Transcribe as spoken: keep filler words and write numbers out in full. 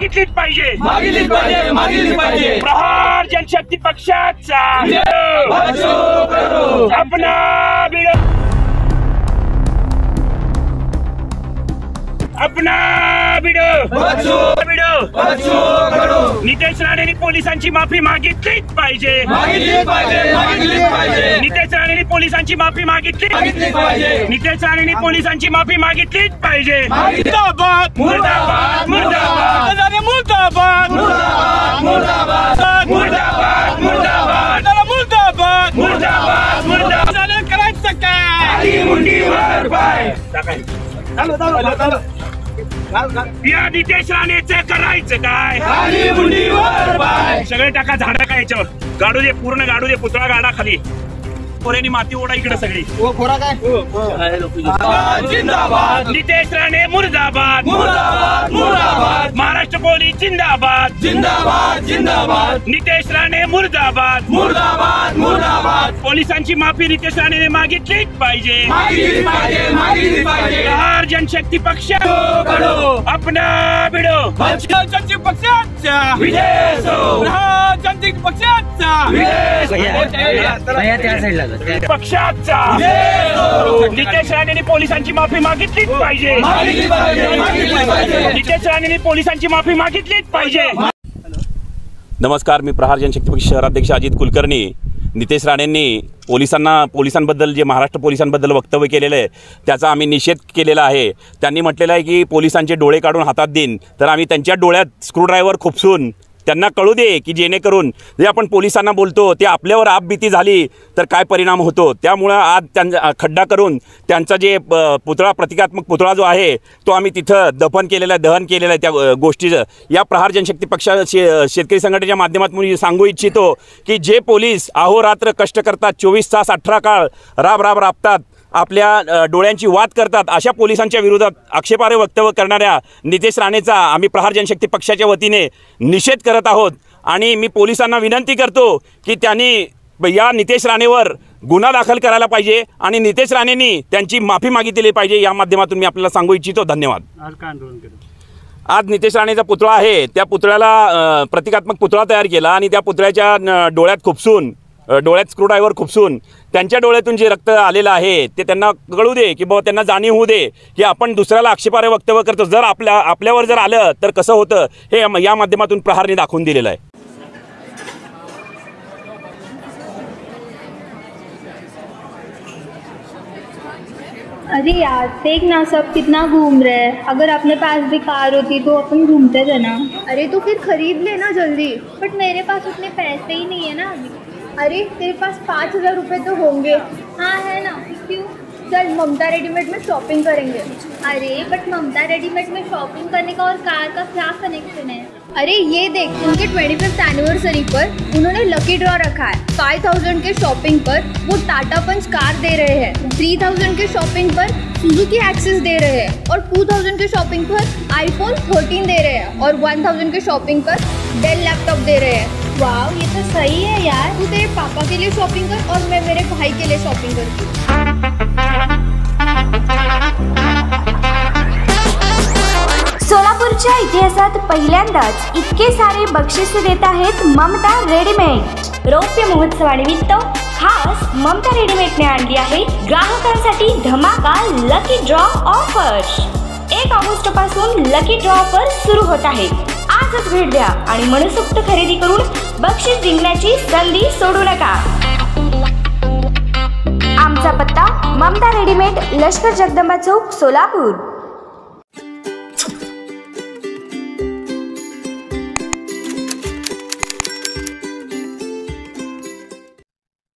मागितलीच पाहिजे, मागितलीच पाहिजे, मागितलीच पाहिजे। प्रहार जनशक्ति पक्षाचा अपना अपना नितेश राणे पोलिसांची माफी मागितलीच पाहिजे, मागितलीच पाहिजे। नितेश राणे पोलिसांची माफी मागितलीच पाहिजे, नितेश राणे पोलिसांची माफी मागितलीच पाहिजे। मुर्दाबाद मुर्दाबाद मुर्दाबाद मुर्दाबाद मुर्दाबाद मुर्दाबाद मुर्दाबाद मुर्दाबाद मुर्दाबाद। करायचं काय मुंडीवर पाय या नितेश राणेचं करायचं काय? सगळे टाका झाडा काय याच्यावर गाडू दे, पूर्ण गाडू दे, पुतळा गाडा खाली, कोरेनी माती ओढा इकडे सगळी खोरा काय। जिंदाबाद नितेश राणे मुर्दाबाद मुर्दाबाद मुर्दाबाद। महाराष्ट्र पोलिस जिंदाबाद जिंदाबाद जिंदाबाद। नितेश राणे मुर्दाबाद मुर्दाबाद मुर्दाबाद। पोलिसांची माफी नितेश राणेने मागितलीच पाहिजे, मागितलीच पाहिजे, मागितलीच पाहिजे। प्रहार जनशक्ती पक्ष अपना भिडो जनशक्ती पक्षाचा विजय असो, प्रहार जनशक्ती पक्षाचा विजय पक्षाचा। नितेश राणेने पोलिसांची माफी मागितलीच पाहिजे, नितेश राणेने पोलिसांची माफी मागितलीच पाहिजे। नमस्कार, मी प्रहार जनशक्ती पक्ष शहराध्यक्ष अजित कुलकर्णी। नितेश राणेंनी पोलिसांना पोलिसांबद्दल जे महाराष्ट्र पोलिसांबद्दल वक्तव्य केलेलं आहे त्याचा आम्ही निषेध केलेला आहे। त्यांनी म्हटलेलं आहे की पोलिसांचे डोळे काढून हातात देईन, तर आम्ही त्यांच्या डोळ्यात स्क्रूड्रायव्हर खुपसून त्यांना कळू दे की जेणेकरून जे आपण पोलिसांना बोलतो ते आपल्यावर आपबीती झाली तर काय परिणाम होतो। त्यामुळं आज त्यांचा खड्डा करून त्यांचा जे पुतळा प्रतिकात्मक पुतळा जो आहे तो आम्ही तिथं दफन केलेला आहे, दहन केलेलं आहे त्या गोष्टीचं। या प्रहार जनशक्ती पक्षा शे शेतकरी संघटनेच्या माध्यमातून मी सांगू इच्छितो की जे पोलीस अहोरात्र कष्ट करतात, चोवीस तास अठरा काळ राब राब राबतात, आपल्या डोळ्यांची वाद करतात, अशा पोलिसांच्या विरोधात आक्षेपार्ह वक्तव्य करणाऱ्या नितेश राणेचा आम्ही प्रहार जनशक्ती पक्षाच्या वतीने निषेध करत आहोत। आणि मी पोलिसांना विनंती करतो की त्यांनी या नितेश राणेवर गुन्हा दाखल करायला पाहिजे आणि नितेश राणेंनी त्यांची माफी मागितली पाहिजे, या माध्यमातून मी आपल्याला सांगू इच्छितो। धन्यवाद। आज काय आंदोलन केलं? आज नितेश राणेचा पुतळा आहे त्या पुतळ्याला प्रतिकात्मक पुतळा तयार केला आणि त्या पुतळ्याच्या डोळ्यात खुपसून डोळ्यात स्क्रूड्रायव्हर खुपसून त्यांच्या डोळ्यातून जे रक्त आलेलं आहे ते त्यांना कळू दे की बाबा, त्यांना जाणीव होऊ दे की आपण दुसऱ्याला आक्षेपार्ह वक्तव्य करतो, जर आपल्या आपल्यावर जर आलं तर कसं होतं हे या माध्यमातून प्रहारने दाखवून दिलेलं आहे। अरे यार देख ना, सब कितना घूम रहे हैं, अगर अपने पास भी कार होती तो अपन घूमते थे ना। अरे तो फिर खरीद लेना जल्दी। बट मेरे पास उतने पैसे ही नहीं है ना अभी। अरे तेरे पास पाँच हज़ार रुपये तो होंगे? हाँ है ना। क्यों? चल ममता रेडीमेड में शॉपिंग करेंगे। अरे बट ममता रेडीमेड में शॉपिंग करने का और कार का क्या कनेक्शन है? अरे ये देख, उनके ट्वेंटी फिफ्थ एनिवर्सरी पर उन्होंने लकी ड्रॉ रखा है। फाइव थाउजेंड के शॉपिंग पर वो टाटा पंच कार दे रहे हैं, थ्री थाउजेंड के शॉपिंग पर सुजुकी एक्सेस दे रहे हैं और टू थाउजेंड के शॉपिंग पर आईफोन फोर्टीन दे रहे हैं और वन थाउजेंड के शॉपिंग पर डेल लैपटॉप दे रहे हैं। वाह, ये तो सही है यार। तू तेरे पापा के लिए शॉपिंग कर और मैं मेरे भाई के लिए शॉपिंग करती हूँ। सोलापूरच्या इतिहासात पहिल्यांदाच इतके सारे बक्षीस देत आहेत ममता रेडीमेड। रौप्य महोत्सवानिमित्त खास ममता रेडीमेडने आणली आहे ग्राहकांसाठी धमाकाल लकी ड्रॉ ऑफर। एक ऑगस्ट पासून लकी ड्रॉ ऑफर सुरू होत आहे। आजच भेट द्या आणि मनसोक्त खरेदी करून बक्षीस जिंकण्याची संधी सोडू नका। आमचा पत्ता ममता रेडीमेड, लश्कर जगदंबा चौक, सोलापूर।